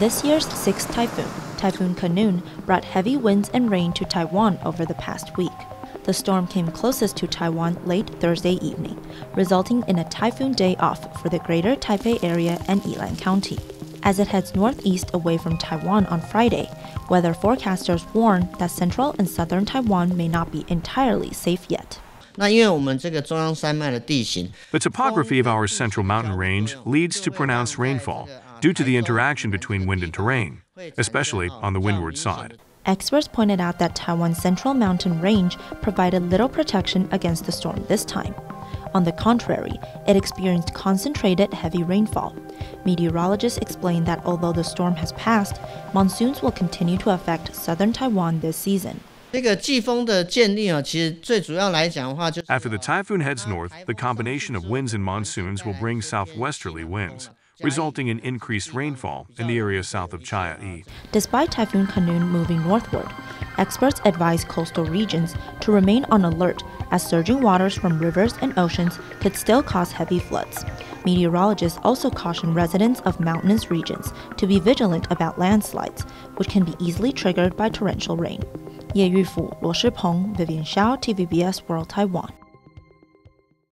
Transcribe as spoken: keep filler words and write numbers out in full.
this year's sixth typhoon, Typhoon Kanun, brought heavy winds and rain to Taiwan over the past week. The storm came closest to Taiwan late Thursday evening, resulting in a typhoon day off for the greater Taipei area and Yilan County. As it heads northeast away from Taiwan on Friday, weather forecasters warn that central and southern Taiwan may not be entirely safe yet. The topography of our central mountain range leads to pronounced rainfall due to the interaction between wind and terrain, especially on the windward side. Experts pointed out that Taiwan's central mountain range provided little protection against the storm this time. On the contrary, it experienced concentrated heavy rainfall. Meteorologists explained that although the storm has passed, monsoons will continue to affect southern Taiwan this season. After the typhoon heads north, the combination of winds and monsoons will bring southwesterly winds, resulting in increased rainfall in the area south of Chiayi. Despite Typhoon Kanun moving northward, experts advise coastal regions to remain on alert as surging waters from rivers and oceans could still cause heavy floods. Meteorologists also caution residents of mountainous regions to be vigilant about landslides, which can be easily triggered by torrential rain. Yeh Yifu, Lot Shih Hong, Vivian Shao, T V B S World Taiwan.